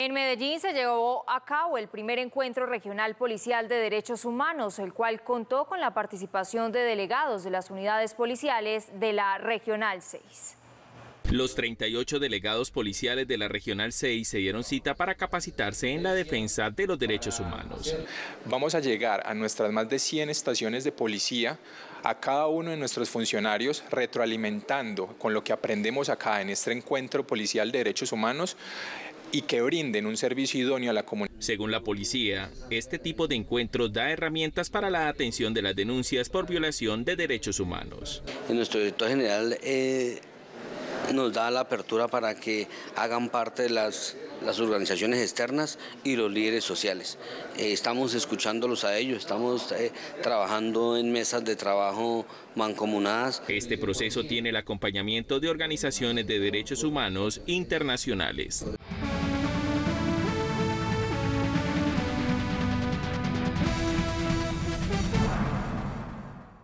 En Medellín se llevó a cabo el primer encuentro regional policial de derechos humanos, el cual contó con la participación de delegados de las unidades policiales de la Regional 6. Los 38 delegados policiales de la Regional 6 se dieron cita para capacitarse en la defensa de los derechos humanos. Vamos a llegar a nuestras más de 100 estaciones de policía, a cada uno de nuestros funcionarios retroalimentando con lo que aprendemos acá en este encuentro policial de derechos humanos y que brinden un servicio idóneo a la comunidad. Según la policía, este tipo de encuentros da herramientas para la atención de las denuncias por violación de derechos humanos. En nuestro director general nos da la apertura para que hagan parte de las organizaciones externas y los líderes sociales. Estamos escuchándolos a ellos, estamos trabajando en mesas de trabajo mancomunadas. Este proceso tiene el acompañamiento de organizaciones de derechos humanos internacionales.